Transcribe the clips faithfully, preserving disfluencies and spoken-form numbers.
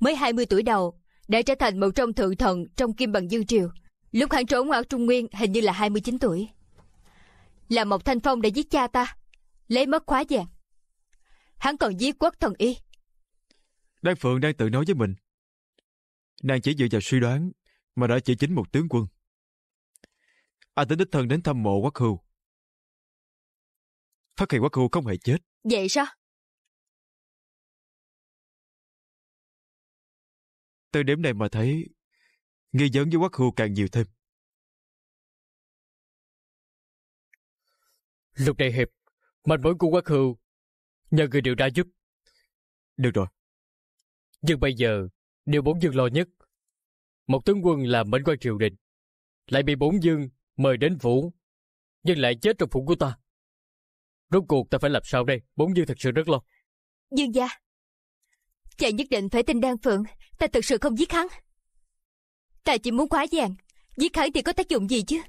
mới hai mươi tuổi đầu, đã trở thành một trong thượng thần trong Kim Bằng Dương Triều. Lúc hắn trốn ở Trung Nguyên hình như là hai mươi chín tuổi. Là Mộc Thanh Phong đã giết cha ta, lấy mất khóa vàng. Hắn còn giết Quách thần y. Đan Phượng đang tự nói với mình. Nàng chỉ dựa vào suy đoán mà đã chỉ chính một tướng quân. Anh tính đích thân đến thăm mộ Quách Hư, phát hiện Quách Hư không hề chết. Vậy sao? Từ điểm này mà thấy nghi vấn với Quách Hư càng nhiều thêm. Lục đại hiệp, manh mối của Quách Hư nhờ người điều tra giúp. Được rồi. Nhưng bây giờ điều bốn dương lo nhất, một tướng quân làm mệnh quan triều đình, lại bị bốn dương mời đến phủ, nhưng lại chết trong phủ của ta. Rốt cuộc ta phải làm sao đây? Bốn dương thật sự rất lo. Dương gia, chàng nhất định phải tin Đan Phượng. Ta thực sự không giết hắn. Ta chỉ muốn khóa vàng. Giết hắn thì có tác dụng gì chứ?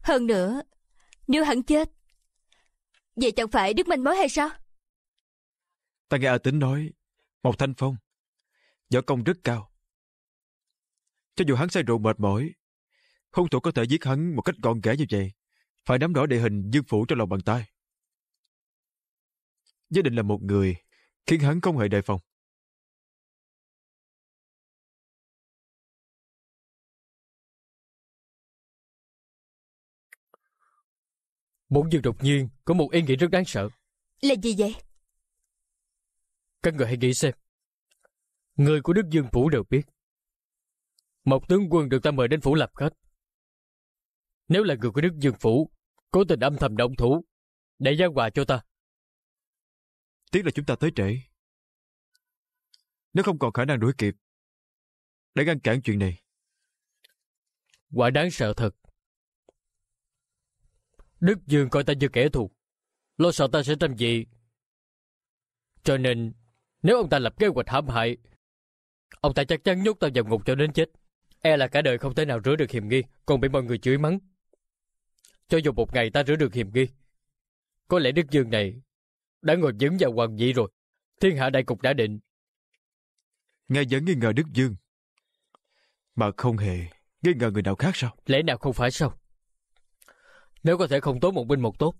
Hơn nữa, nếu hắn chết, vậy chẳng phải đứt manh mối hay sao? Ta nghe A Tính nói Mộc Thanh Phong võ công rất cao, cho dù hắn say rượu mệt mỏi, hung thủ có thể giết hắn một cách gọn ghẽ như vậy, phải nắm rõ địa hình dương phủ trong lòng bàn tay. Nhất định là một người khiến hắn không hề đề phòng. Bốn dương đột nhiên có một ý nghĩ rất đáng sợ. Là gì vậy? Các người hãy nghĩ xem. Người của Đức Dương phủ đều biết một tướng quân được ta mời đến phủ làm khách. Nếu là người của Đức Dương phủ cố tình âm thầm động thủ để giao quà cho ta, tiếc là chúng ta tới trễ. Nếu không còn khả năng đuổi kịp để ngăn cản chuyện này, quả đáng sợ thật. Đức Dương coi ta như kẻ thù, lo sợ ta sẽ làm gì, cho nên nếu ông ta lập kế hoạch hãm hại, ông ta chắc chắn nhốt ta vào ngục cho đến chết. E là cả đời không thể nào rửa được hiềm nghi, còn bị mọi người chửi mắng. Cho dù một ngày ta rửa được hiềm nghi, có lẽ Đức Dương này đã ngồi vững vào hoàng vị rồi. Thiên hạ đại cục đã định. Nghe vẫn nghi ngờ Đức Dương mà không hề nghi ngờ người nào khác sao? Lẽ nào không phải sao? Nếu có thể không tốn một binh một tốt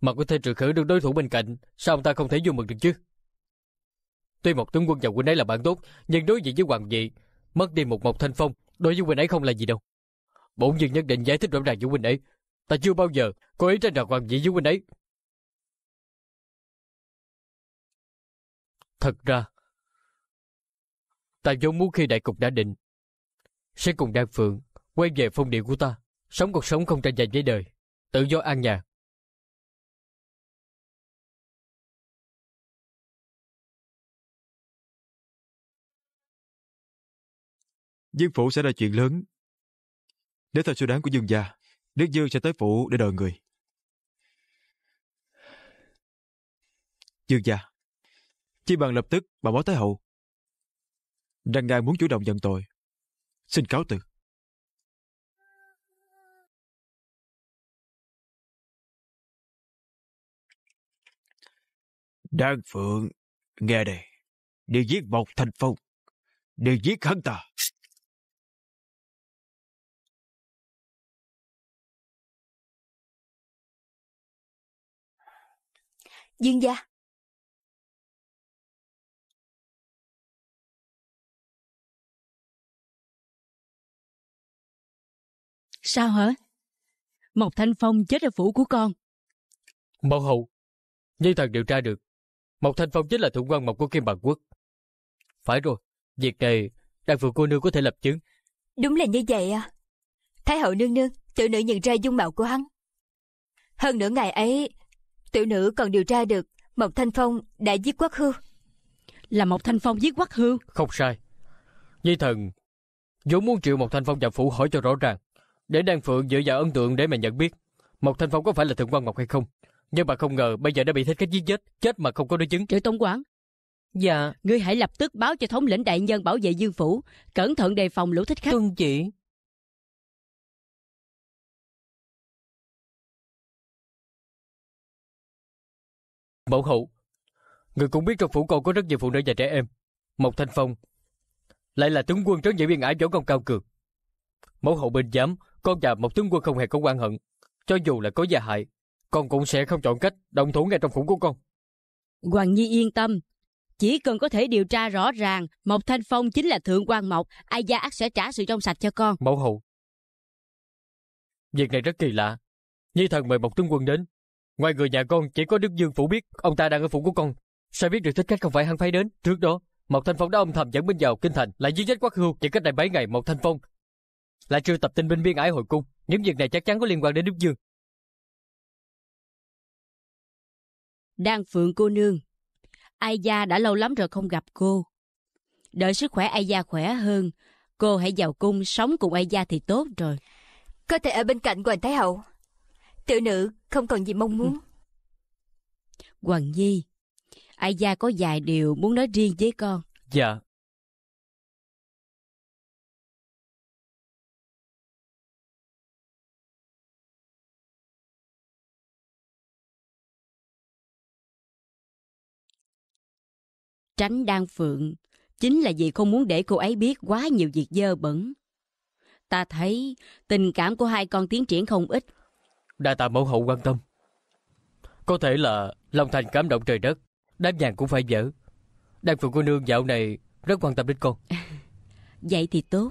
mà có thể trừ khử được đối thủ bên cạnh, sao ông ta không thể vui mừng được chứ? Tuy một tướng quân và huynh ấy là bạn tốt, nhưng đối diện với hoàng vị, mất đi một Mộc Thanh Phong đối với huynh ấy không là gì đâu. Bổn dương nhất định giải thích rõ ràng với huynh ấy. Ta chưa bao giờ cố ý tranh đoạt hoàng vị với huynh ấy. Thật ra ta vốn muốn khi đại cục đã định sẽ cùng Đan Phượng quay về phong địa của ta, sống cuộc sống không tranh giành với đời, tự do an nhàn. Dương phủ sẽ là chuyện lớn. Nếu theo suy đoán của Dương gia, Đức Dương sẽ tới phủ để đợi người. Dương gia, chi bằng lập tức bà báo Thái hậu rằng ngài muốn chủ động nhận tội. Xin cáo từ. Đan Phượng, nghe đây. Đi giết Mộc Thanh Phong, đi giết hắn ta. Dương gia, sao hả? Mộc Thanh Phong chết ở phủ của con. Mẫu hậu, nhi thần điều tra được Mộc Thanh Phong chính là thượng quan Mộc của Kim Bằng Quốc. Phải rồi, việc này Đan Phượng cô nương có thể lập chứng. Đúng là như vậy à. Thái hậu nương nương, tiểu nữ nhận ra dung mạo của hắn. Hơn nửa ngày ấy, tiểu nữ còn điều tra được Mộc Thanh Phong đã giết Quách Hư. Là Mộc Thanh Phong giết Quách Hư? Không sai. Nhi thần vốn muốn triệu Mộc Thanh Phong vào phủ hỏi cho rõ ràng, để Đan Phượng dựa vào ấn tượng để mà nhận biết Mộc Thanh Phong có phải là thượng quan Mộc hay không. Nhưng mà không ngờ bây giờ đã bị thích cách giết chết, chết mà không có đối chứng. Triệu Tổng quản, dạ, ngươi hãy lập tức báo cho thống lĩnh đại nhân bảo vệ Dương phủ, cẩn thận đề phòng lũ thích khách. Tuân chỉ. Mẫu hậu, người cũng biết trong phủ còn có rất nhiều phụ nữ và trẻ em. Mộc Thanh Phong lại là tướng quân trấn giữ biên ải võ công cao cường. Mẫu hậu bên giám, con và Mộc tướng quân không hề có oan hận, cho dù là có gia hại, con cũng sẽ không chọn cách động thủ ngay trong phủ của con. Hoàng nhi yên tâm, chỉ cần có thể điều tra rõ ràng Mộc Thanh Phong chính là thượng quan Mộc, ai gia ác sẽ trả sự trong sạch cho con. Mẫu hậu, việc này rất kỳ lạ. Nhi thần mời Mộc tướng quân đến, ngoài người nhà con chỉ có Đức Dương phủ biết ông ta đang ở phủ của con. Sao biết được thích khách không phải hắn phái đến? Trước đó Mộc Thanh Phong đã âm thầm dẫn binh vào kinh thành, lại giết chết Quách Hư. Chỉ cách đây bảy ngày Mộc Thanh Phong lại triệu tập tinh binh biên ải hồi cung. Những việc này chắc chắn có liên quan đến Đức Dương. Đan Phượng cô nương, Ai Gia đã lâu lắm rồi không gặp cô. Đợi sức khỏe Ai Gia khỏe hơn, cô hãy vào cung sống cùng Ai Gia thì tốt rồi. Có thể ở bên cạnh Hoàng Thái Hậu, tiểu nữ không còn gì mong muốn. Hoàng Nhi, Ai Gia có vài điều muốn nói riêng với con. Dạ. Tránh Đan Phượng chính là vì không muốn để cô ấy biết quá nhiều việc dơ bẩn. Ta thấy tình cảm của hai con tiến triển không ít. Đa tạ mẫu hậu quan tâm. Có thể là lòng thành cảm động trời đất, đám nhàn cũng phải dở. Đan Phượng cô nương dạo này rất quan tâm đến con. Vậy thì tốt.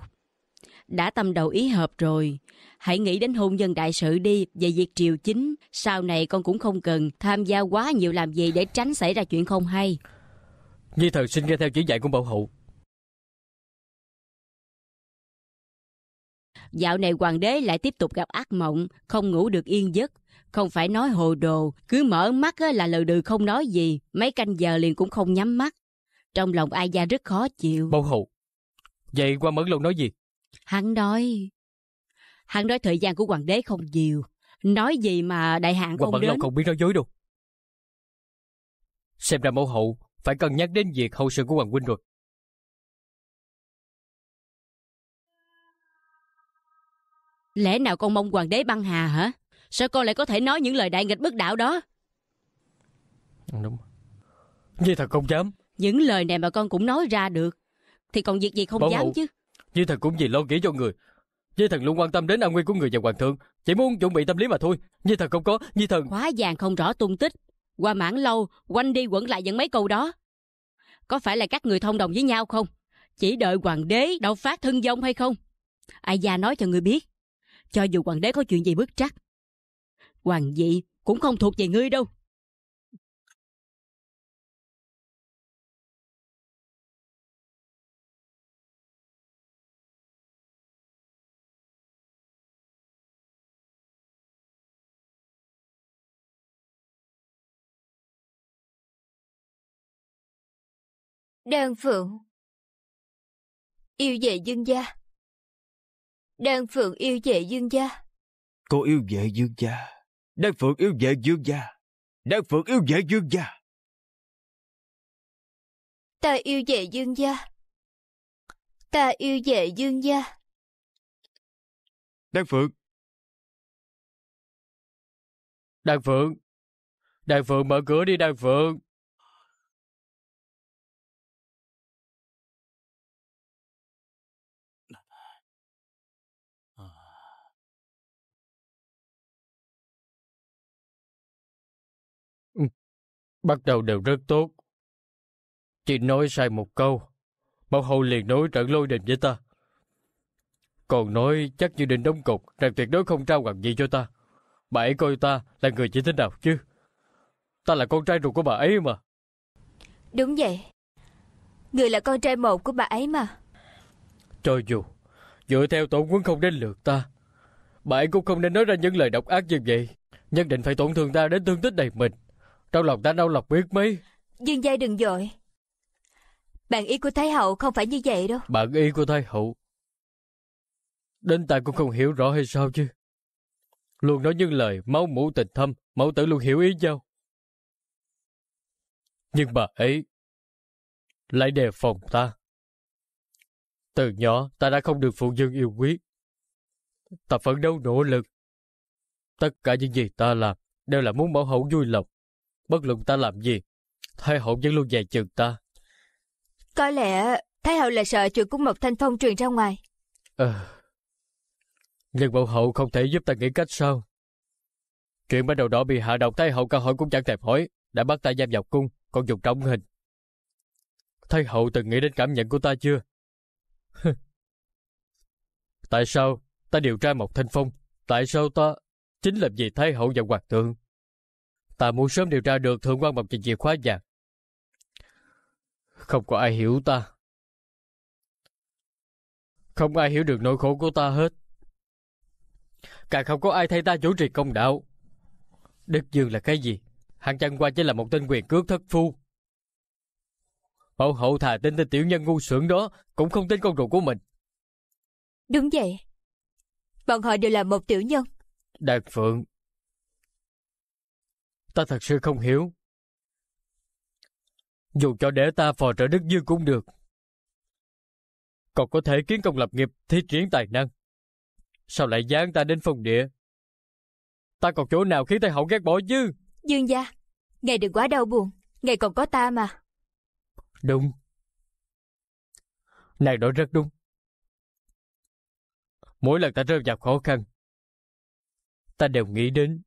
Đã tâm đầu ý hợp rồi, hãy nghĩ đến hôn nhân đại sự đi. Về việc triều chính, sau này con cũng không cần tham gia quá nhiều làm gì, để tránh xảy ra chuyện không hay. Nhi thần xin nghe theo chỉ dạy của mẫu hậu. Dạo này hoàng đế lại tiếp tục gặp ác mộng, không ngủ được yên giấc. Không phải nói hồ đồ, cứ mở mắt là lừ đừ không nói gì, mấy canh giờ liền cũng không nhắm mắt. Trong lòng Ai Gia rất khó chịu. Mẫu hậu, vậy qua Mẫn Lộn nói gì? Hắn nói Hắn nói thời gian của hoàng đế không nhiều, nói gì mà đại hạn không đến. Mẫn Lộn không biết nói dối đâu. Xem ra mẫu hậu phải cân nhắc đến việc hậu sự của hoàng huynh rồi. Lẽ nào con mong hoàng đế băng hà hả? Sao con lại có thể nói những lời đại nghịch bất đạo đó? Đúng. Nhi thật không dám. Những lời này mà con cũng nói ra được, thì còn việc gì không Bảo dám hậu. Chứ Nhi thật cũng vì lo nghĩ cho người, Nhi thật luôn quan tâm đến an nguy của người và hoàng thượng, chỉ muốn chuẩn bị tâm lý mà thôi. Nhi thật không có. Nhi thật quá vàng không rõ tung tích, qua mãn lâu quanh đi quẩn lại những mấy câu đó. Có phải là các người thông đồng với nhau không? Chỉ đợi hoàng đế đậu phát thân vong hay không? Ai Gia nói cho người biết, cho dù hoàng đế có chuyện gì bức trắc, hoàng vị cũng không thuộc về ngươi đâu. Đan Phượng yêu về dương gia. Đan Phượng yêu về dương gia. Cô yêu về dương gia. Đan Phượng yêu về dương gia. Đan Phượng yêu về dương gia. Ta yêu về dương gia. Ta yêu về dương gia. Đan Phượng. Đan Phượng. Đan Phượng mở cửa đi Đan Phượng. Bắt đầu đều rất tốt, chỉ nói sai một câu, mẫu hậu liền nói trận lôi đình với ta. Còn nói chắc như định đóng cục, rằng tuyệt đối không trao hoàng vị cho ta. Bà ấy coi ta là người như thế nào chứ? Ta là con trai ruột của bà ấy mà. Đúng vậy, người là con trai một của bà ấy mà. Cho dù dựa theo tổn quân không đến lượt ta, bà ấy cũng không nên nói ra những lời độc ác như vậy. Nhất định phải tổn thương ta đến thương tích đầy mình. Trong lòng ta đau lòng biết mấy. Dương gia đừng vội, bản ý của Thái Hậu không phải như vậy đâu. Bản ý của Thái Hậu đến ta cũng không hiểu rõ hay sao chứ? Luôn nói những lời máu mủ tình thâm, mẫu tử luôn hiểu ý nhau. Nhưng bà ấy lại đề phòng ta. Từ nhỏ ta đã không được phụ dương yêu quý. Ta phấn đấu nỗ lực, tất cả những gì ta làm đều là muốn mẫu hậu vui lòng. Bất luận ta làm gì, Thái Hậu vẫn luôn dè chừng ta. Có lẽ Thái Hậu là sợ chuyện của Mộc Thanh Phong truyền ra ngoài. À, nhưng Mậu Hậu không thể giúp ta nghĩ cách sao? Chuyện bắt đầu đó bị hạ độc, Thái Hậu cả hỏi cũng chẳng thèm hỏi, đã bắt ta giam vào cung, còn dùng trọng hình. Thái Hậu từng nghĩ đến cảm nhận của ta chưa? Tại sao ta điều tra Mộc Thanh Phong? Tại sao ta... Chính là vì Thái Hậu và Hoàng thượng. Ta muốn sớm điều tra được Thượng quan Mộc và chìa khóa vàng. Không có ai hiểu ta. Không ai hiểu được nỗi khổ của ta hết. Càng không có ai thay ta chủ trì công đạo. Đức Dương là cái gì? Hắn chẳng qua chỉ là một tên quyền cước thất phu. Mẫu hậu thà tin tên tiểu nhân ngu xuẩn đó, cũng không tin con ruột của mình. Đúng vậy. Bọn họ đều là một tiểu nhân. Đan Phượng, ta thật sự không hiểu. Dù cho để ta phò trợ Đức Dương cũng được. Còn có thể kiến công lập nghiệp, thi triển tài năng. Sao lại dán ta đến phòng địa? Ta còn chỗ nào khiến Thái Hậu ghét bỏ chứ? Dương gia, ngài đừng quá đau buồn. Ngài còn có ta mà. Đúng. Nàng nói rất đúng. Mỗi lần ta rơi vào khó khăn, ta đều nghĩ đến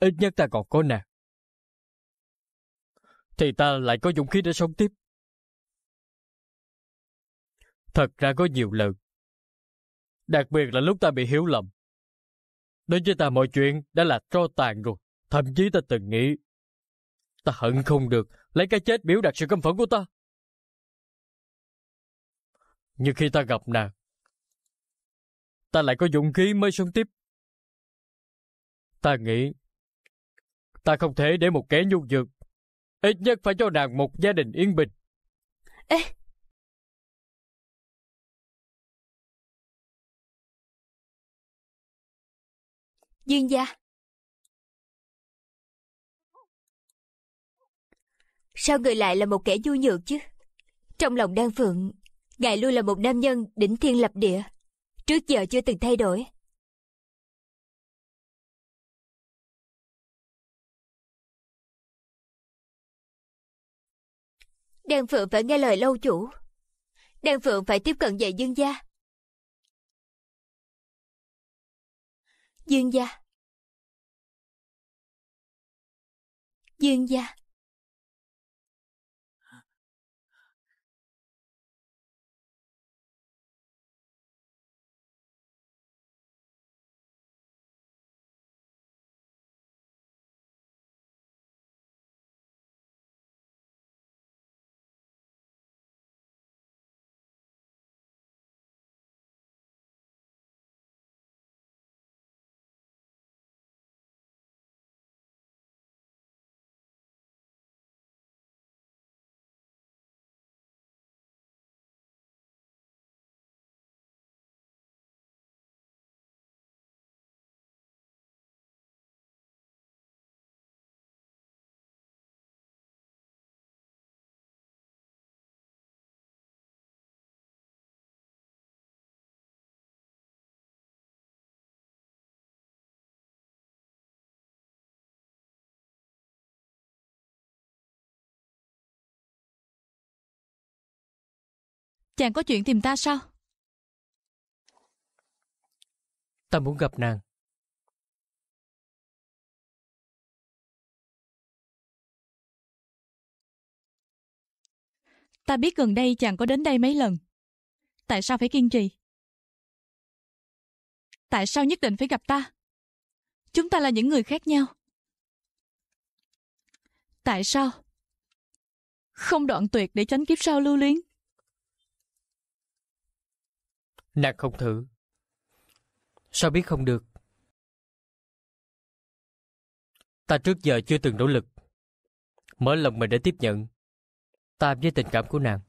ít nhất ta còn có nàng, thì ta lại có dũng khí để sống tiếp. Thật ra có nhiều lần, đặc biệt là lúc ta bị hiểu lầm, đối với ta mọi chuyện đã là tro tàn rồi. Thậm chí ta từng nghĩ ta hận không được lấy cái chết biểu đạt sự căm phẫn của ta. Nhưng khi ta gặp nàng, ta lại có dũng khí mới sống tiếp. Ta nghĩ ta không thể để một kẻ nhu nhược, ít nhất phải cho nàng một gia đình yên bình. Ê. Dương gia, sao người lại là một kẻ nhu nhược chứ? Trong lòng Đan Phượng, ngài luôn là một nam nhân đỉnh thiên lập địa, trước giờ chưa từng thay đổi. Đan Phượng phải nghe lời lâu chủ. Đan Phượng phải tiếp cận về Dương gia. Dương gia. Dương gia. Chàng có chuyện tìm ta sao? Ta muốn gặp nàng. Ta biết gần đây chàng có đến đây mấy lần. Tại sao phải kiên trì? Tại sao nhất định phải gặp ta? Chúng ta là những người khác nhau. Tại sao không đoạn tuyệt để tránh kiếp sau lưu luyến? Nàng không thử, sao biết không được? Ta trước giờ chưa từng nỗ lực mở lòng mình để tiếp nhận ta với tình cảm của nàng.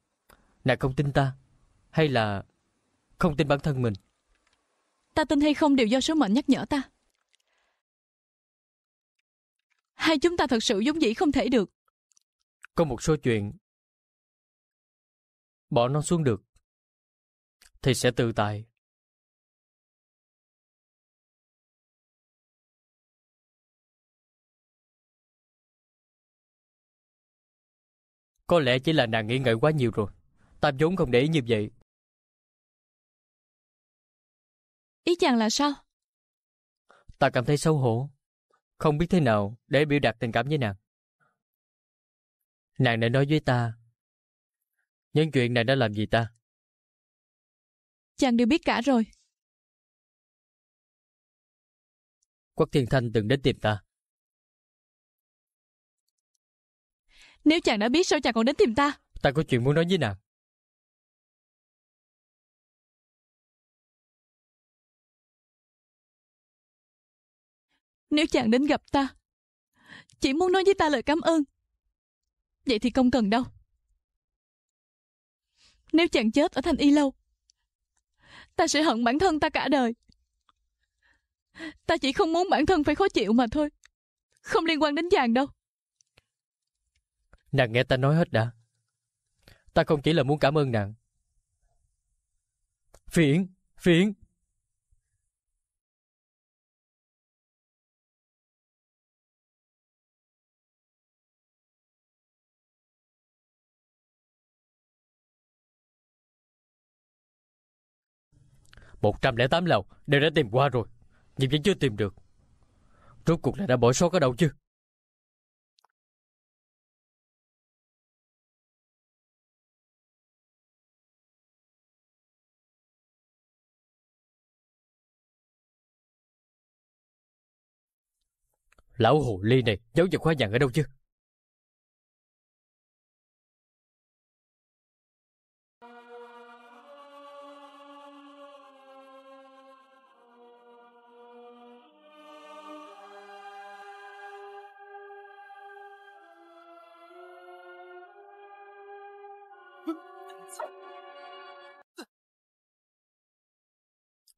Nàng không tin ta, hay là không tin bản thân mình? Ta tin hay không đều do số mệnh nhắc nhở ta. Hai chúng ta thật sự vốn dĩ không thể được. Có một số chuyện bỏ nó xuống được thì sẽ tự tại. Có lẽ chỉ là nàng nghĩ ngợi quá nhiều rồi. Ta vốn không để ý như vậy. Ý chàng là sao? Ta cảm thấy xấu hổ, không biết thế nào để biểu đạt tình cảm với nàng. Nàng đã nói với ta những chuyện nàng đã làm gì ta. Chàng đều biết cả rồi. Quách Thiên Thanh từng đến tìm ta. Nếu chàng đã biết sao chàng còn đến tìm ta? Ta có chuyện muốn nói với nàng. Nếu chàng đến gặp ta, chỉ muốn nói với ta lời cảm ơn, vậy thì không cần đâu. Nếu chàng chết ở Thanh Y Lâu, ta sẽ hận bản thân ta cả đời. Ta chỉ không muốn bản thân phải khó chịu mà thôi, không liên quan đến chàng đâu. Nàng nghe ta nói hết đã. Ta không chỉ là muốn cảm ơn nàng. Phiền, phiền. một trăm lẻ tám lầu đều đã tìm qua rồi, nhưng vẫn chưa tìm được. Rốt cuộc là đã bỏ sót ở đâu chứ? Lão hồ ly này giấu chìa khóa vàng ở đâu chứ?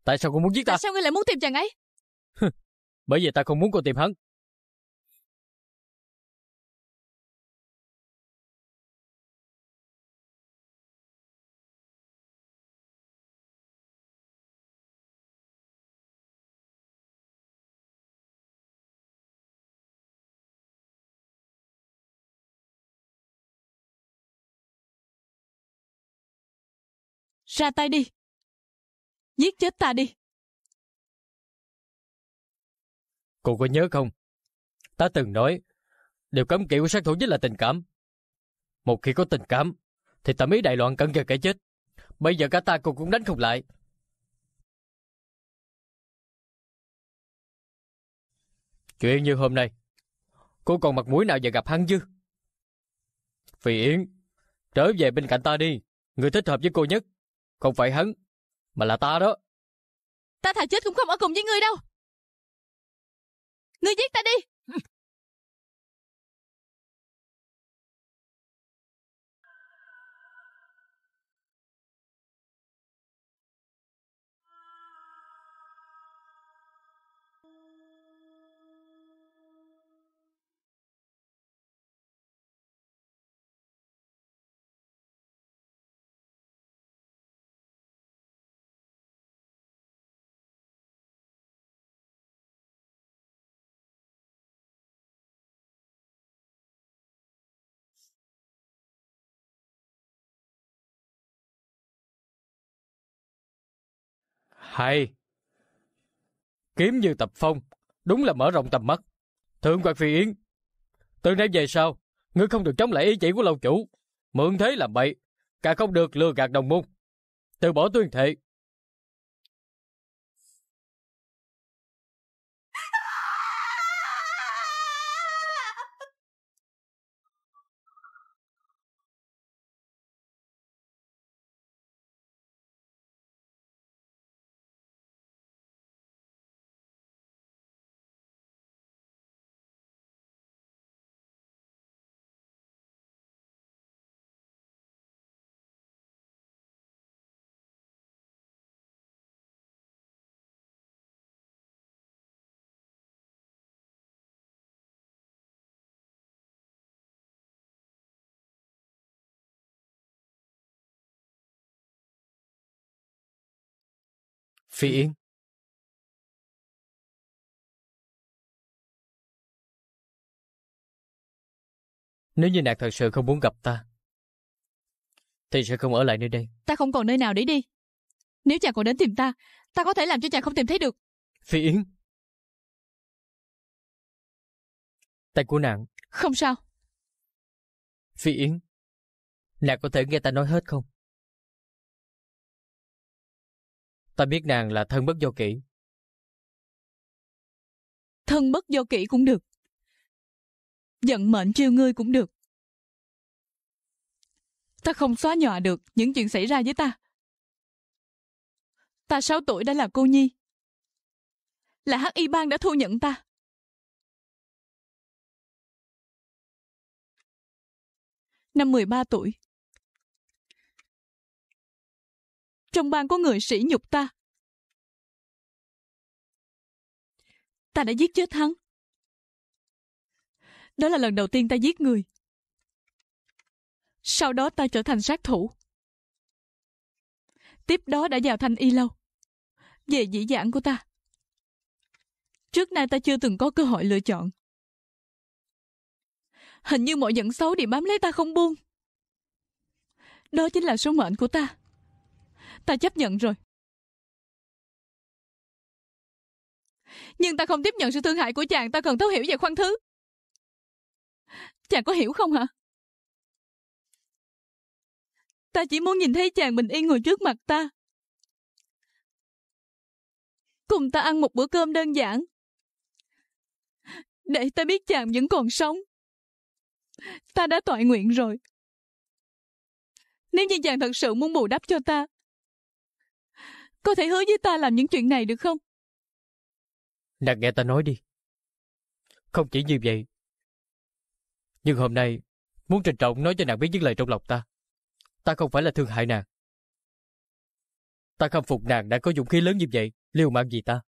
Tại sao cô muốn giết ta? Tại sao ngươi lại muốn tìm chàng ấy? Bởi vì ta không muốn cô tìm hắn. Ra tay đi, giết chết ta đi. Cô có nhớ không? Ta từng nói, điều cấm kỵ của sát thủ nhất là tình cảm. Một khi có tình cảm, thì tâm ý đại loạn, cận kề cái chết. Bây giờ cả ta cô cũng đánh không lại. Chuyện như hôm nay, cô còn mặt mũi nào giờ gặp hắn chứ? Phì Yến, trở về bên cạnh ta đi. Người thích hợp với cô nhất không phải hắn, mà là ta đó. Ta thà chết cũng không ở cùng với ngươi đâu. Ngươi giết ta đi. Hay. Kiếm như tập phong, đúng là mở rộng tầm mắt. Thượng quan Phi Yến, từ nay về sau, ngươi không được chống lại ý chỉ của lâu chủ, mượn thế làm bậy, càng không được lừa gạt đồng môn. Từ bỏ tuyên thệ. Phi Yến. Nếu như nàng thật sự không muốn gặp ta, thì sẽ không ở lại nơi đây. Ta không còn nơi nào để đi. Nếu chàng còn đến tìm ta, ta có thể làm cho chàng không tìm thấy được. Phi Yến. Tay của nàng. Không sao. Phi Yến, nàng có thể nghe ta nói hết không? Ta biết nàng là thân bất do kỷ. Thân bất do kỷ cũng được, giận mệnh trêu ngươi cũng được. Ta không xóa nhòa được những chuyện xảy ra với ta. Ta sáu tuổi đã là cô nhi, là Hắc Y Bang đã thu nhận ta. Năm mười ba tuổi, trong bang có người sỉ nhục ta. Ta đã giết chết hắn. Đó là lần đầu tiên ta giết người. Sau đó ta trở thành sát thủ. Tiếp đó đã vào Thanh Y Lâu, về dĩ vãng của ta. Trước nay ta chưa từng có cơ hội lựa chọn. Hình như mọi giận xấu đều bám lấy ta không buông. Đó chính là số mệnh của ta. Ta chấp nhận rồi. Nhưng ta không tiếp nhận sự thương hại của chàng. Ta cần thấu hiểu và khoan thứ. Chàng có hiểu không hả? Ta chỉ muốn nhìn thấy chàng bình yên ngồi trước mặt ta, cùng ta ăn một bữa cơm đơn giản, để ta biết chàng vẫn còn sống. Ta đã toại nguyện rồi. Nếu như chàng thật sự muốn bù đắp cho ta, có thể hứa với ta làm những chuyện này được không? Nàng nghe ta nói đi. Không chỉ như vậy, nhưng hôm nay muốn trịnh trọng nói cho nàng biết những lời trong lòng ta. Ta không phải là thương hại nàng. Ta khâm phục nàng đã có dũng khí lớn như vậy, liều mạng vì ta.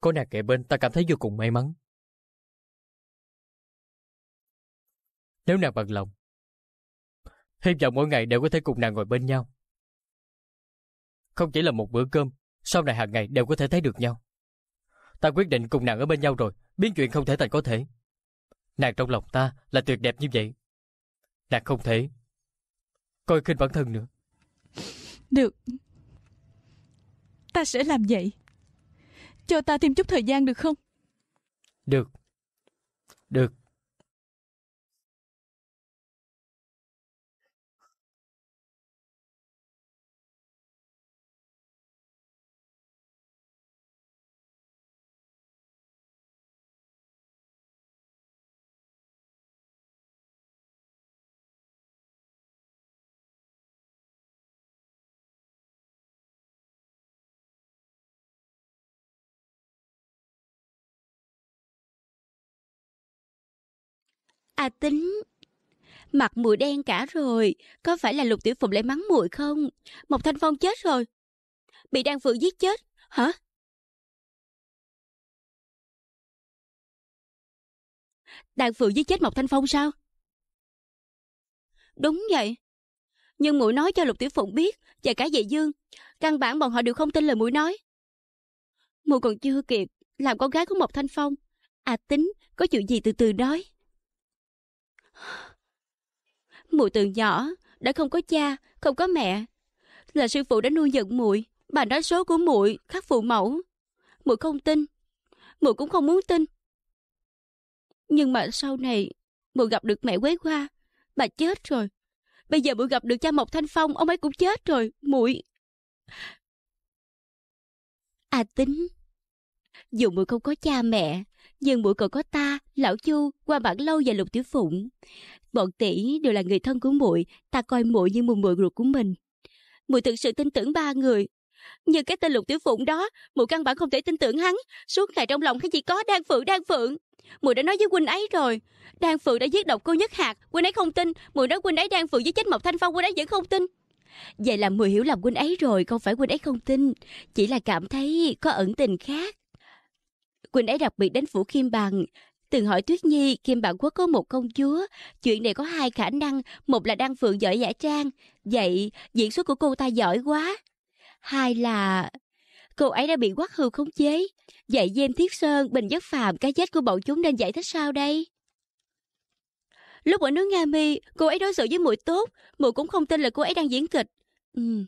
Có nàng kề bên, ta cảm thấy vô cùng may mắn. Nếu nàng bằng lòng, hy vọng mỗi ngày đều có thể cùng nàng ngồi bên nhau. Không chỉ là một bữa cơm, sau này hàng ngày đều có thể thấy được nhau. Ta quyết định cùng nàng ở bên nhau rồi, biến chuyện không thể thành có thể. Nàng trong lòng ta là tuyệt đẹp như vậy. Nàng không thể coi khinh bản thân nữa. Được, ta sẽ làm vậy. Cho ta thêm chút thời gian được không? Được. Được. À Tính, mặt muội đen cả rồi, có phải là Lục Tiểu Phụng lại mắng muội không? Mộc Thanh Phong chết rồi, bị Đan Phượng giết chết, hả? Đan Phượng giết chết Mộc Thanh Phong sao? Đúng vậy, nhưng muội nói cho Lục Tiểu Phụng biết và cả Vệ Dương, căn bản bọn họ đều không tin lời muội nói. Muội còn chưa kịp làm con gái của Mộc Thanh Phong. À Tính, có chuyện gì từ từ nói. Muội từ nhỏ đã không có cha, không có mẹ, là sư phụ đã nuôi giận muội. Bà nói số của muội khác phụ mẫu. Muội không tin, muội cũng không muốn tin. Nhưng mà sau này muội gặp được mẹ Quế Hoa, bà chết rồi. Bây giờ muội gặp được cha Mộc Thanh Phong, ông ấy cũng chết rồi. Muội à Tính, dù muội không có cha mẹ, nhưng muội còn có ta, lão Chu, Qua Bản Lâu và Lục Tiểu Phụng. Bọn tỷ đều là người thân của muội, ta coi muội như một muội ruột của mình. Muội thực sự tin tưởng ba người, nhưng cái tên Lục Tiểu Phụng đó, muội căn bản không thể tin tưởng hắn. Suốt ngày trong lòng hắn chỉ có Đan Phượng, Đan Phượng. Muội đã nói với huynh ấy rồi, Đan Phượng đã giết độc cô Nhất Hạt, huynh ấy không tin. Muội nói huynh ấy Đan Phượng giết chết Mộc Thanh Phong, huynh ấy vẫn không tin. Vậy là muội hiểu lầm huynh ấy rồi, không phải huynh ấy không tin, chỉ là cảm thấy có ẩn tình khác. Quỳnh ấy đặc biệt đến phủ Kim Bằng, từng hỏi Tuyết Nhi Kim Bằng Quốc có một công chúa. Chuyện này có hai khả năng, một là Đan Phượng giỏi giả trang, vậy diễn xuất của cô ta giỏi quá. Hai là cô ấy đã bị Quách Hư khống chế, vậy Diêm Thiết Sơn, Bình Nhất Phàm, cái chết của bọn chúng nên giải thích sao đây? Lúc ở nước Nga Mi, cô ấy đối xử với muội tốt, muội cũng không tin là cô ấy đang diễn kịch. Ừ.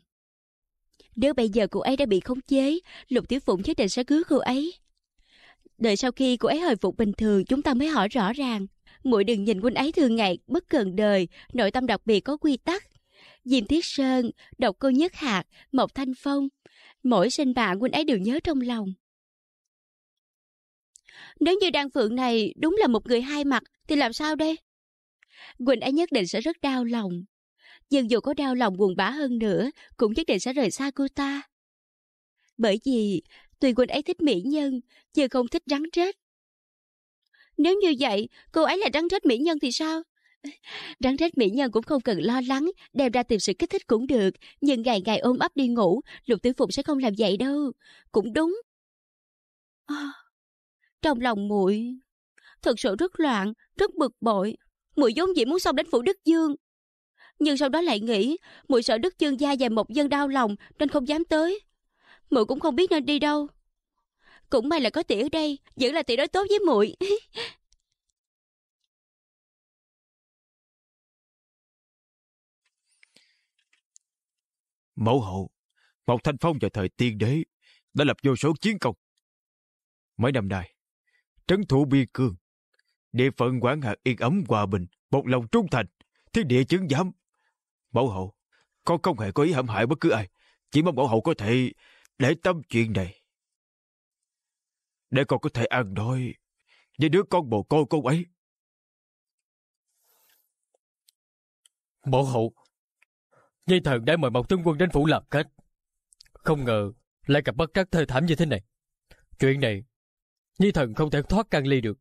Nếu bây giờ cô ấy đã bị khống chế, Lục Tiểu Phụng nhất định sẽ cứu cô ấy. Đợi sau khi cô ấy hồi phục bình thường, chúng ta mới hỏi rõ ràng. Muội đừng nhìn huynh ấy thường ngày bất cần đời, nội tâm đặc biệt có quy tắc. Diêm Thiết Sơn, Độc Cô Nhất Hạt, Mộc Thanh Phong, mỗi sinh bạn huynh ấy đều nhớ trong lòng. Nếu như Đan Phượng này đúng là một người hai mặt thì làm sao đây? Quỳnh ấy nhất định sẽ rất đau lòng. Nhưng dù có đau lòng buồn bã hơn nữa, cũng nhất định sẽ rời xa cô ta. Bởi vì tùy Quỳnh ấy thích mỹ nhân, chứ không thích rắn rết. Nếu như vậy, cô ấy là rắn rết mỹ nhân thì sao? Rắn rết mỹ nhân cũng không cần lo lắng, đem ra tìm sự kích thích cũng được. Nhưng ngày ngày ôm ấp đi ngủ, Lục Tiểu Phụng sẽ không làm vậy đâu. Cũng đúng. À, trong lòng muội thực sự rất loạn, rất bực bội. Muội vốn dĩ muốn xong đến phủ Đức Dương, nhưng sau đó lại nghĩ muội sợ Đức Dương gia và Mộc Dân đau lòng nên không dám tới. Muội cũng không biết nên đi đâu. Cũng may là có tỷ ở đây, vẫn là tỷ đối tốt với muội. Mẫu hậu, Mộc Thanh Phong vào thời tiên đế đã lập vô số chiến công. Mấy năm nay trấn thủ biên cương, địa phận quản hạt yên ấm hòa bình, một lòng trung thành, thiên địa chứng giám. Mẫu hậu, con không hề có ý hãm hại bất cứ ai, chỉ mong mẫu hậu có thể để tâm chuyện này, để con có thể ăn nói với đứa con bồ côi con ấy. Mẫu hậu, nhi thần đã mời Mộc tướng quân đến phủ làm khách, không ngờ lại gặp bất trắc thê thảm như thế này. Chuyện này nhi thần không thể thoát can ly được,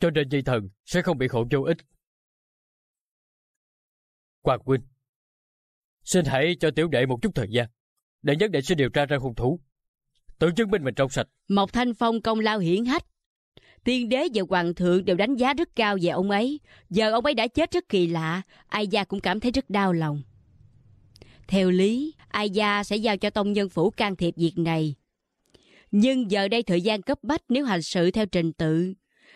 cho nên nhi thần sẽ không bị khổ vô ích. Quang huynh, xin hãy cho tiểu đệ một chút thời gian, để nhất định sẽ điều tra ra hung thủ, tự chứng minh mình trong sạch. Mộc Thanh Phong công lao hiển hách, tiên đế và hoàng thượng đều đánh giá rất cao về ông ấy. Giờ ông ấy đã chết rất kỳ lạ, ai gia cũng cảm thấy rất đau lòng. Theo lý, ai gia sẽ giao cho tông nhân phủ can thiệp việc này, nhưng giờ đây thời gian cấp bách, nếu hành sự theo trình tự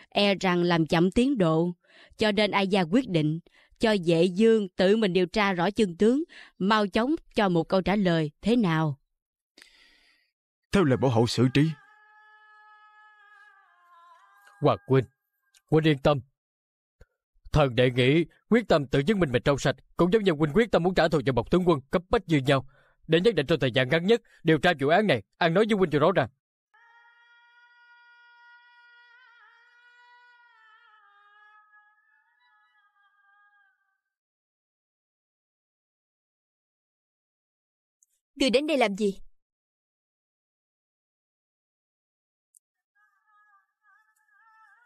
e rằng làm chậm tiến độ, cho nên ai gia quyết định cho Vệ Dương tự mình điều tra rõ chân tướng, mau chóng cho một câu trả lời. Thế nào? Theo lời bảo hậu xử trí. Hoàng huynh, huynh yên tâm, thần đệ nghĩ quyết tâm tự chứng minh mình trong sạch, cũng giống như huynh quyết tâm muốn trả thù cho Mộc tướng quân cấp bách như nhau, để nhất định trong thời gian ngắn nhất điều tra vụ án này, ăn nói với huynh cho rõ ràng. Người đến đây làm gì?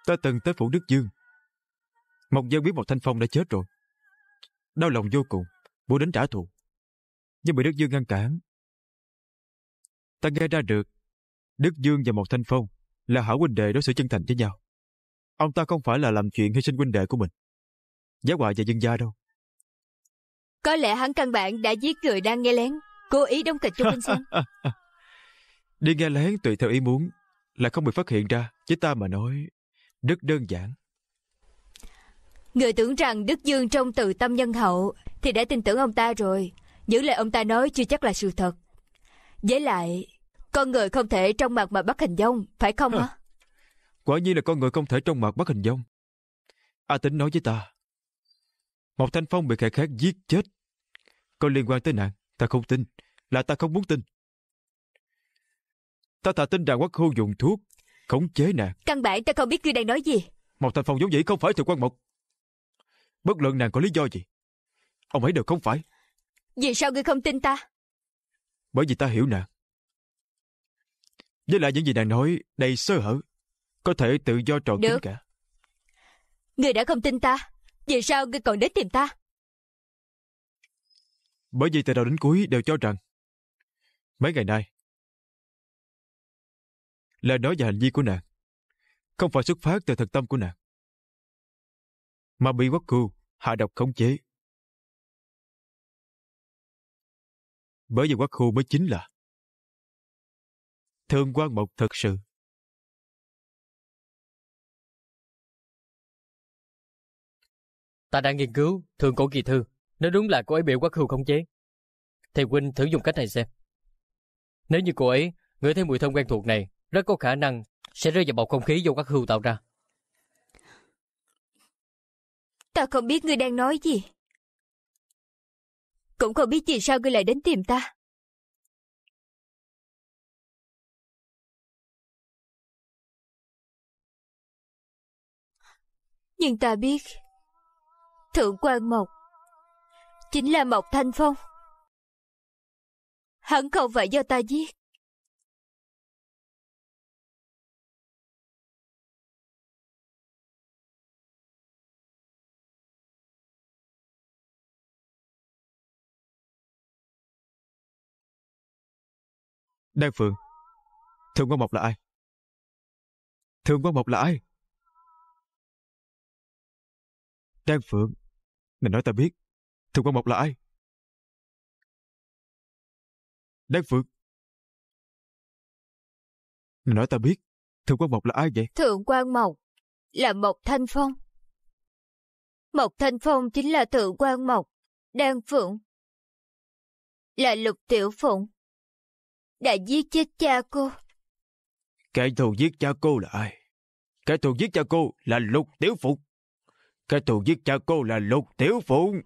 Ta từng tới phủ Đức Dương, Mộc Dân biết Mộc Thanh Phong đã chết rồi, đau lòng vô cùng, muốn đến trả thù, nhưng bị Đức Dương ngăn cản. Ta nghe ra được Đức Dương và Mộc Thanh Phong là hảo huynh đệ đối xử chân thành với nhau. Ông ta không phải là làm chuyện hy sinh huynh đệ của mình, giá họa và dân gia đâu. Có lẽ hắn căn bản đã giết người đang nghe lén, cố ý đóng kịch cho Vinh Sơn. Đi nghe lén tùy theo ý muốn là không bị phát hiện ra, với ta mà nói rất đơn giản. Người tưởng rằng Đức Dương trong từ tâm nhân hậu thì đã tin tưởng ông ta rồi. Những lời ông ta nói chưa chắc là sự thật. Với lại con người không thể trong mặt mà bắt hình dong, phải không hả? Quả nhiên là con người không thể trong mặt bắt hình dong. A Tính nói với ta Mộc Thanh Phong bị kẻ khác giết chết có liên quan tới nàng. Ta không tin, là ta không muốn tin. Ta thà tin rằng Quách Hư dùng thuốc khống chế nàng. Căn bản ta không biết ngươi đang nói gì. Mộc Thanh Phong vốn dĩ không phải thuộc quan Mộc, bất luận nàng có lý do gì, ông ấy đều không phải. Vì sao ngươi không tin ta? Bởi vì ta hiểu nàng. Với lại những gì nàng nói đầy sơ hở, có thể tự do tròn kín cả. Ngươi đã không tin ta, vì sao ngươi còn đến tìm ta? Bởi vì từ đầu đến cuối đều cho rằng mấy ngày nay lời nói và hành vi của nàng không phải xuất phát từ thực tâm của nàng, mà bị Quách Hư hạ độc khống chế. Bởi vì Quách Hư mới chính là Thượng quan Mộc thật sự. Ta đang nghiên cứu thượng cổ kỳ thư, nếu đúng là cô ấy bị Quách Hư khống chế thì huynh thử dùng cách này xem. Nếu như cô ấy ngửi thấy mùi thơm quen thuộc này, rất có khả năng sẽ rơi vào bầu không khí do Quách Hư tạo ra. Ta không biết ngươi đang nói gì, cũng không biết vì sao ngươi lại đến tìm ta. Nhưng ta biết Thượng quan Mộc chính là Mộc Thanh Phong. Hắn không phải do ta giết. Đan Phượng, Thượng quan Mộc là ai? Thượng quan Mộc là ai? Đan Phượng, nàng nói ta biết Thượng quan Mộc là ai. Đan Phượng, nàng nói ta biết Thượng quan Mộc là ai vậy? Thượng quan Mộc là Mộc Thanh Phong. Mộc Thanh Phong chính là Thượng quan Mộc. Đan Phượng là Lục Tiểu Phụng đã giết chết cha cô. Kẻ thù giết cha cô là ai? Kẻ thù giết cha cô là Lục Tiểu Phụng. Kẻ thù giết cha cô là Lục Tiểu Phụng.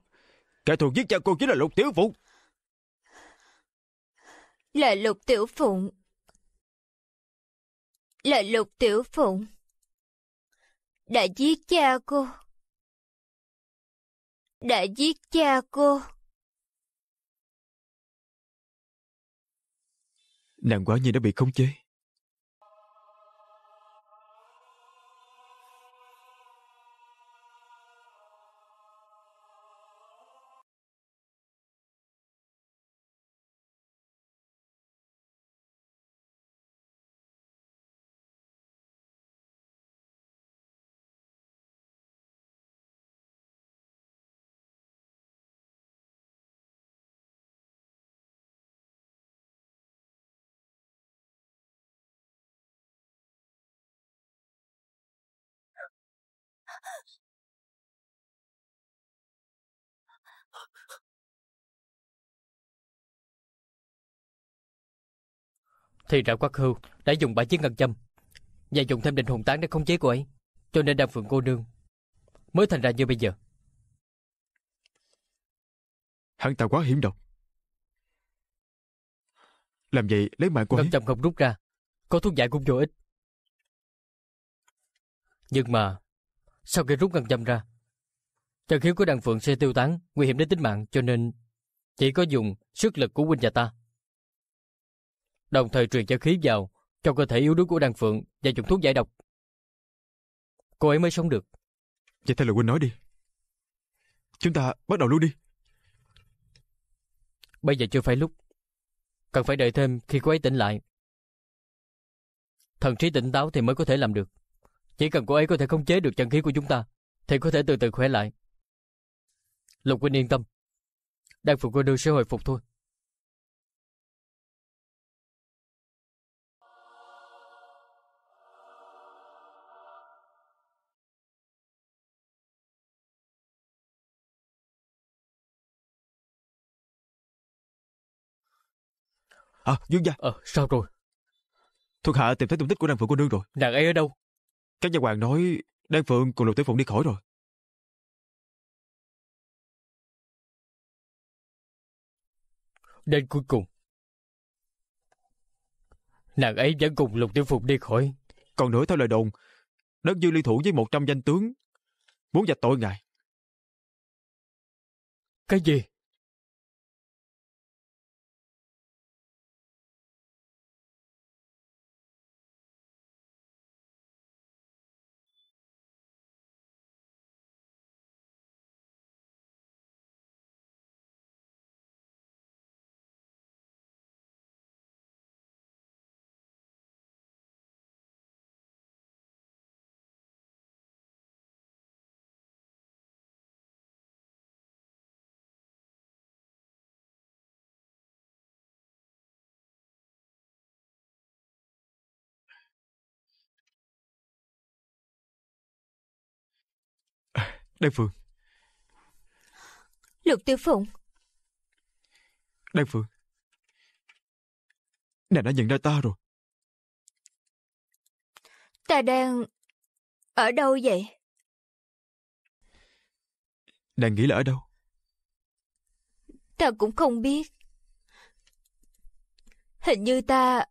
Kẻ thù giết cha cô chính là Lục Tiểu Phụng. Là Lục Tiểu Phụng. Là Lục Tiểu Phụng đã giết cha cô. Đã giết cha cô. Nàng quả nhiên đã bị khống chế. Thì ra Quách Hư đã dùng bả chiếc ngân châm và dùng thêm định hồn tán để khống chế cô ấy, cho nên Đan Phượng cô nương mới thành ra như bây giờ. Hắn ta quá hiểm độc, làm vậy lấy mạng cô ấy. Ngân châm không rút ra, có thuốc giải cũng vô ích. Nhưng mà sau khi rút ngân châm ra, chân khí của Đan Phượng sẽ tiêu tán, nguy hiểm đến tính mạng, cho nên chỉ có dùng sức lực của huynh và ta, đồng thời truyền chân khí vào cho cơ thể yếu đuối của Đan Phượng và dùng thuốc giải độc, cô ấy mới sống được. Vậy theo lời huynh nói đi, chúng ta bắt đầu luôn đi. Bây giờ chưa phải lúc, cần phải đợi thêm khi cô ấy tỉnh lại, thần trí tỉnh táo thì mới có thể làm được. Chỉ cần cô ấy có thể khống chế được chân khí của chúng ta thì có thể từ từ khỏe lại. Lục huynh yên tâm, Đan Phượng cô nương sẽ hồi phục thôi. À, Dương gia. Ờ, à, sao rồi? Thuộc hạ tìm thấy tung tích của Đan Phượng cô nương rồi. Nàng ấy ở đâu? Các nhà hoàng nói Đan Phượng cùng Lục Tiểu Phụng đi khỏi rồi. Đến cuối cùng nàng ấy vẫn cùng Lục Tiểu Phụng đi khỏi. Còn nữa, theo lời đồn, Đất Dương liên thủ với một trăm danh tướng muốn vạch tội ngài. Cái gì? Đan Phượng, Lục Tiểu Phụng. Đan Phượng, nàng đã nhận ra ta rồi. Ta đang ở đâu vậy? Nàng nghĩ là ở đâu? Ta cũng không biết. Hình như ta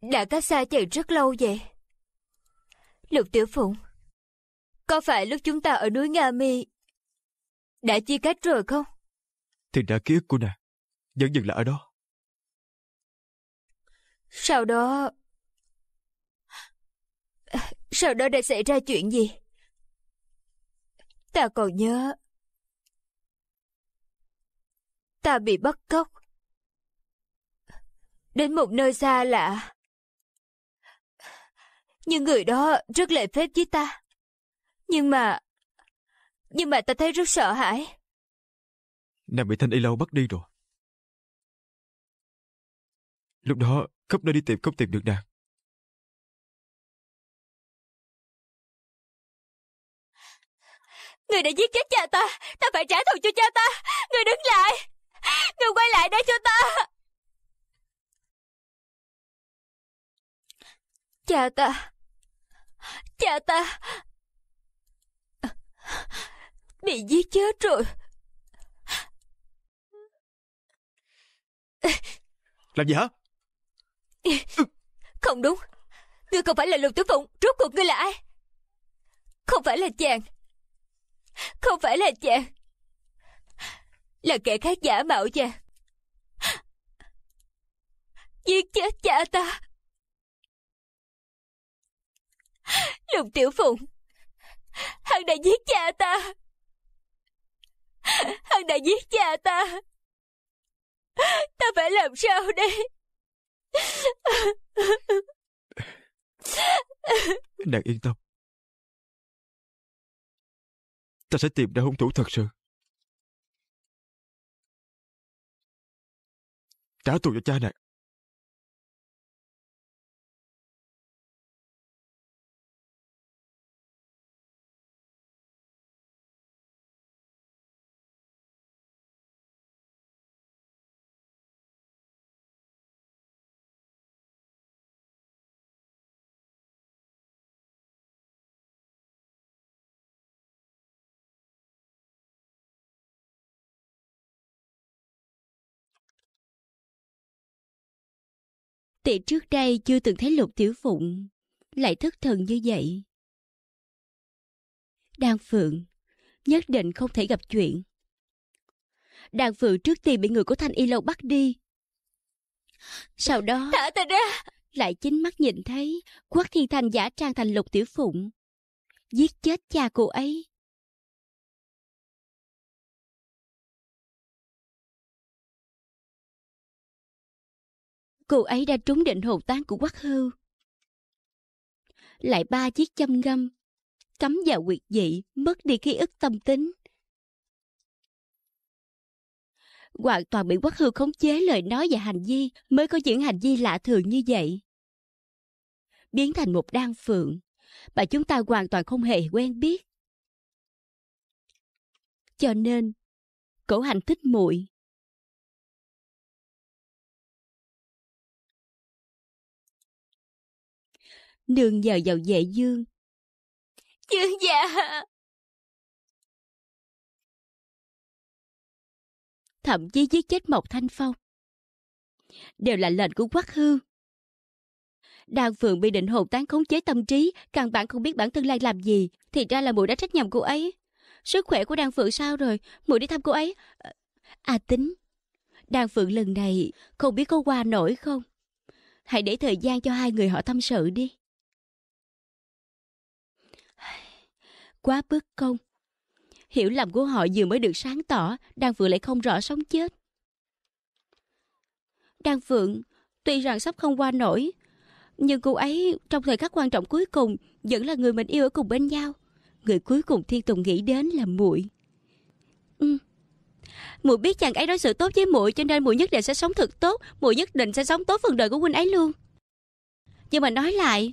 đã cách xa chạy rất lâu vậy. Lục Tiểu Phụng, có phải lúc chúng ta ở núi Nga Mi đã chia cách rồi không? Thì ra ký ức của nàng vẫn dừng lại ở đó. Sau đó... Sau đó đã xảy ra chuyện gì? Ta còn nhớ. Ta bị bắt cóc đến một nơi xa lạ. Nhưng người đó rất lễ phép với ta. Nhưng mà... Nhưng mà ta thấy rất sợ hãi. Nàng bị Thanh Y Lâu bắt đi rồi. Lúc đó khắp nơi đi tìm không tìm được nàng. Người đã giết chết cha ta. Ta phải trả thù cho cha ta. Người đứng lại. Người quay lại đây cho ta. Cha ta. Cha ta bị giết chết rồi. Làm gì hả? Không đúng. Ngươi không phải là Lục Tử Phụng. Rốt cuộc ngươi là ai? Không phải là chàng. Không phải là chàng. Là kẻ khác giả mạo chàng, giết chết cha ta. Lục Tiểu Phụng, hắn đã giết cha ta. Hắn đã giết cha ta. Ta phải làm sao đây? Nàng yên tâm, ta sẽ tìm ra hung thủ thật sự, trả thù cho cha nàng. Tỷ trước đây chưa từng thấy Lục Tiểu Phụng lại thất thần như vậy. Đan Phượng nhất định không thể gặp chuyện. Đan Phượng trước tiên bị người của Thanh Y Lâu bắt đi. Sau đó... Thả ta ra! Lại chính mắt nhìn thấy Quách Thiên Thanh giả trang thành Lục Tiểu Phụng, giết chết cha cô ấy. Cô ấy đã trúng định hồn tán của Quách Hư. Lại ba chiếc châm ngâm cắm vào huyệt dị, mất đi ký ức tâm tính. Hoàn toàn bị Quách Hư khống chế lời nói và hành vi, mới có những hành vi lạ thường như vậy. Biến thành một Đan Phượng mà chúng ta hoàn toàn không hề quen biết. Cho nên Cổ Hành thích muội. Nương nhờ vào Vệ Dương. Dương dạ. Thậm chí giết chết Mộc Thanh Phong đều là lệnh của Quách Hư. Đan Phượng bị định hồn tán khống chế tâm trí, căn bản không biết bản thân lai làm gì. Thì ra là muội đã trách nhầm cô ấy. Sức khỏe của Đan Phượng sao rồi? Muội đi thăm cô ấy. À tính, Đan Phượng lần này không biết có qua nổi không. Hãy để thời gian cho hai người họ tâm sự đi. Quá bất công. Hiểu lầm của họ vừa mới được sáng tỏ, Đan Phượng lại không rõ sống chết. Đan Phượng tuy rằng sắp không qua nổi, nhưng cô ấy trong thời khắc quan trọng cuối cùng vẫn là người mình yêu ở cùng bên nhau. Người cuối cùng Thiên Tùng nghĩ đến là muội. Ừ. Muội biết chàng ấy đối xử tốt với muội, cho nên muội nhất định sẽ sống thật tốt. Muội nhất định sẽ sống tốt phần đời của huynh ấy luôn. Nhưng mà nói lại,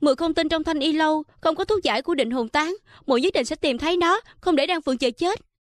Mượn không tin trong Thanh Y Lâu không có thuốc giải của Định Hồn Tán, muội nhất định sẽ tìm thấy nó, không để Đan Phượng chờ chết.